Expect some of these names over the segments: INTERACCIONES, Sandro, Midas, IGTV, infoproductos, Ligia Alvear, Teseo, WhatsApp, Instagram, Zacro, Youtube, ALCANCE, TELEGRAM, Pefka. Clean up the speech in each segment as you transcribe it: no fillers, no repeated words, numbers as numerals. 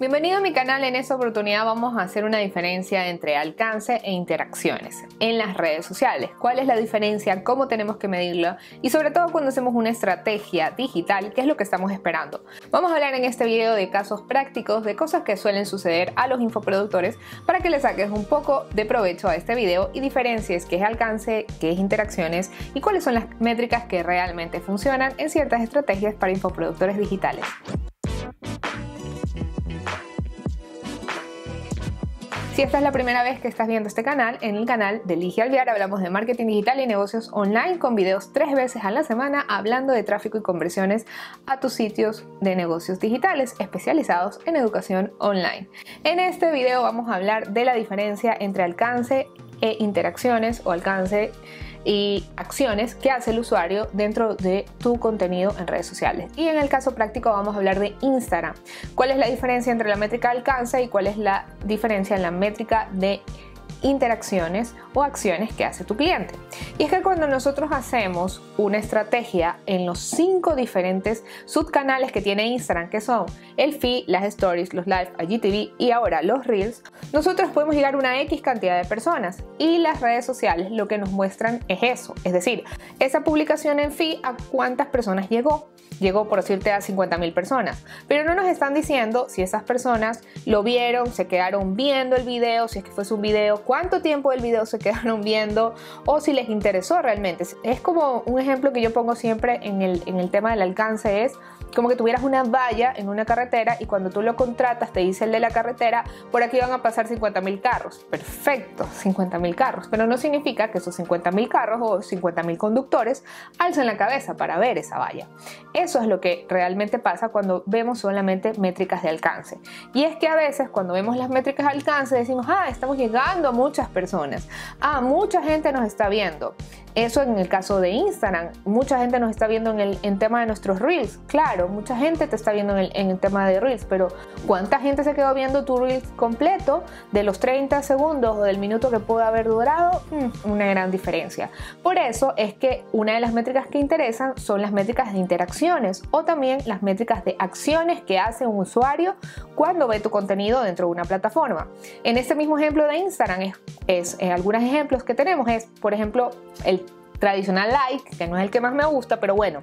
Bienvenido a mi canal. En esta oportunidad vamos a hacer una diferencia entre alcance e interacciones en las redes sociales. ¿Cuál es la diferencia? ¿Cómo tenemos que medirlo? Y sobre todo cuando hacemos una estrategia digital, ¿qué es lo que estamos esperando? Vamos a hablar en este video de casos prácticos, de cosas que suelen suceder a los infoproductores para que le saques un poco de provecho a este video y diferencies qué es alcance, qué es interacciones y cuáles son las métricas que realmente funcionan en ciertas estrategias para infoproductores digitales. Si esta es la primera vez que estás viendo este canal, en el canal de Ligia Alvear hablamos de marketing digital y negocios online con videos 3 veces a la semana hablando de tráfico y conversiones a tus sitios de negocios digitales especializados en educación online. En este video vamos a hablar de la diferencia entre alcance e interacciones o alcance y acciones que hace el usuario dentro de tu contenido en redes sociales. Y en el caso práctico vamos a hablar de Instagram. ¿Cuál es la diferencia entre la métrica de alcance y cuál es la diferencia en la métrica de interacciones o acciones que hace tu cliente? Y es que cuando nosotros hacemos una estrategia en los 5 diferentes subcanales que tiene Instagram, que son el feed, las stories, los live, IGTV y ahora los reels, nosotros podemos llegar a una X cantidad de personas y las redes sociales lo que nos muestran es eso, es decir, esa publicación en feed a cuántas personas llegó por decirte a 50.000 personas, pero no nos están diciendo si esas personas lo vieron, se quedaron viendo el video, si es que fuese un video, cuánto tiempo del video se quedaron viendo o si les interesó realmente. Es como un ejemplo que yo pongo siempre en el tema del alcance, es como que tuvieras una valla en una carretera y cuando tú lo contratas te dice el de la carretera, por aquí van a pasar 50.000 carros. Perfecto, 50.000 carros, pero no significa que esos 50.000 carros o 50.000 conductores alcen la cabeza para ver esa valla. Eso es lo que realmente pasa cuando vemos solamente métricas de alcance. Y es que a veces cuando vemos las métricas de alcance decimos, ah, estamos llegando a muchas personas, ah, mucha gente nos está viendo. Eso en el caso de Instagram, mucha gente nos está viendo en tema de nuestros reels. Claro, mucha gente te está viendo en el tema de reels, pero ¿cuánta gente se quedó viendo tu reels completo de los 30 segundos o del minuto que puede haber durado? Una gran diferencia. Por eso es que una de las métricas que interesan son las métricas de interacciones o también las métricas de acciones que hace un usuario cuando ve tu contenido dentro de una plataforma. En este mismo ejemplo de Instagram, algunos ejemplos que tenemos es, por ejemplo, el tradicional like, que no es el que más me gusta, pero bueno,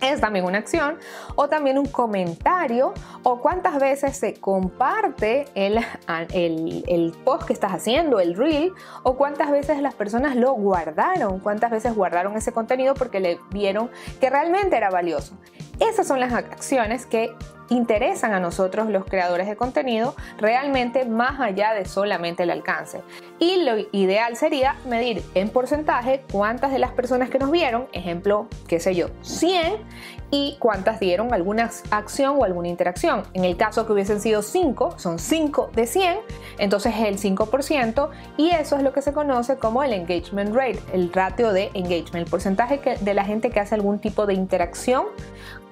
es también una acción, o también un comentario, o cuántas veces se comparte el post que estás haciendo, el reel, o cuántas veces las personas lo guardaron, cuántas veces guardaron ese contenido porque le vieron que realmente era valioso. Esas son las acciones que interesan a nosotros los creadores de contenido realmente, más allá de solamente el alcance. Y lo ideal sería medir en porcentaje cuántas de las personas que nos vieron, ejemplo, qué sé yo, 100, y cuántas dieron alguna acción o alguna interacción. En el caso que hubiesen sido 5, son 5 de 100, entonces el 5%, y eso es lo que se conoce como el engagement rate, el ratio de engagement, el porcentaje de la gente que hace algún tipo de interacción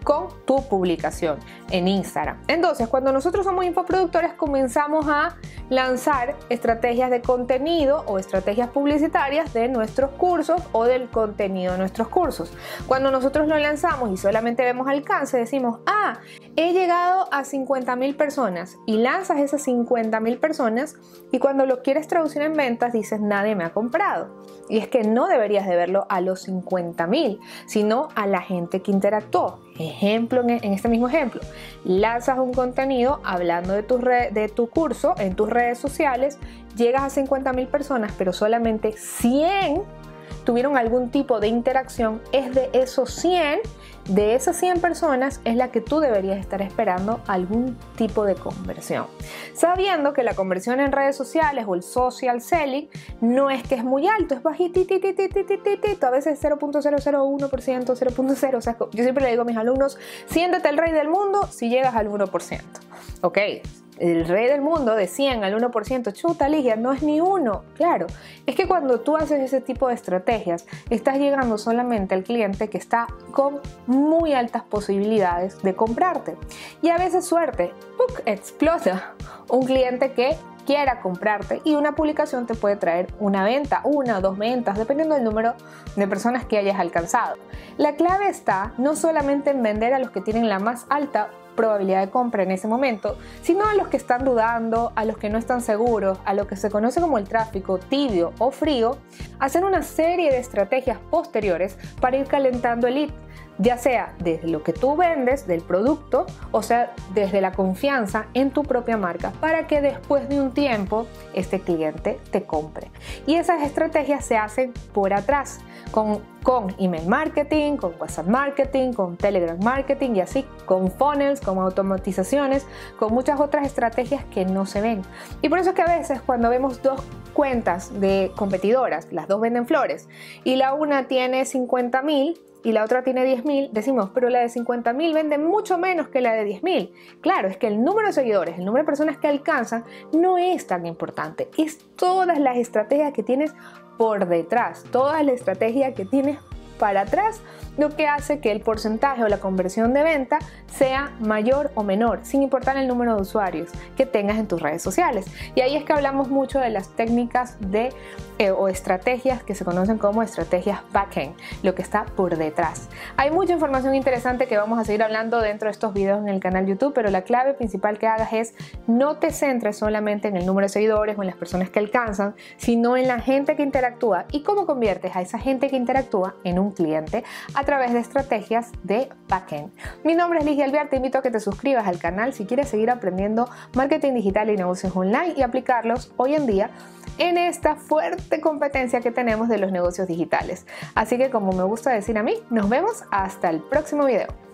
con tu publicación en Instagram. Entonces, cuando nosotros somos infoproductores, comenzamos a lanzar estrategias de contenido o estrategias publicitarias de nuestros cursos o del contenido de nuestros cursos. Cuando nosotros lo lanzamos y solamente vemos alcance, decimos, ah, he llegado a 50.000 personas, y lanzas esas 50.000 personas y cuando lo quieres traducir en ventas dices, nadie me ha comprado. Y es que no deberías de verlo a los 50.000, sino a la gente que interactuó. Ejemplo, en este mismo ejemplo, lanzas un contenido hablando de tu curso en tus redes sociales, llegas a 50.000 personas, pero solamente 100 tuvieron algún tipo de interacción. Es de esos 100, de esas 100 personas es la que tú deberías estar esperando algún tipo de conversión. Sabiendo que la conversión en redes sociales o el social selling no es que es muy alto, es bajitititititititito, a veces 0.001%, 0.0, o sea, yo siempre le digo a mis alumnos, siéntete el rey del mundo si llegas al 1%, ¿ok? El rey del mundo de 100 al 1%, chuta Ligia, no es ni uno. Claro, es que cuando tú haces ese tipo de estrategias, estás llegando solamente al cliente que está con muy altas posibilidades de comprarte. Y a veces suerte, ¡puc!, explota un cliente que quiera comprarte, y una publicación te puede traer una venta, 1 o 2 ventas, dependiendo del número de personas que hayas alcanzado. La clave está no solamente en vender a los que tienen la más alta probabilidad de compra en ese momento, sino a los que están dudando, a los que no están seguros, a lo que se conoce como el tráfico tibio o frío, hacer una serie de estrategias posteriores para ir calentando el lead, ya sea desde lo que tú vendes, del producto, o sea, desde la confianza en tu propia marca, para que después de un tiempo este cliente te compre. Y esas estrategias se hacen por atrás, con email marketing, con WhatsApp marketing, con Telegram marketing y así, con funnels, con automatizaciones, con muchas otras estrategias que no se ven. Y por eso es que a veces cuando vemos dos cuentas de competidoras, las dos venden flores y la una tiene 50.000 y la otra tiene 10.000, decimos, pero la de 50.000 vende mucho menos que la de 10.000. Claro, es que el número de seguidores, el número de personas que alcanzan no es tan importante. Es todas las estrategias que tienes por detrás, toda la estrategia que tienes para atrás, lo que hace que el porcentaje o la conversión de venta sea mayor o menor, sin importar el número de usuarios que tengas en tus redes sociales. Y ahí es que hablamos mucho de las técnicas de o estrategias que se conocen como estrategias backend, lo que está por detrás. Hay mucha información interesante que vamos a seguir hablando dentro de estos videos en el canal YouTube, pero la clave principal que hagas es no te centres solamente en el número de seguidores o en las personas que alcanzan, sino en la gente que interactúa y cómo conviertes a esa gente que interactúa en un cliente a través de estrategias de backend. Mi nombre es Ligia Alvear, te invito a que te suscribas al canal si quieres seguir aprendiendo marketing digital y negocios online y aplicarlos hoy en día en esta fuerte competencia que tenemos de los negocios digitales. Así que, como me gusta decir a mí, nos vemos hasta el próximo video.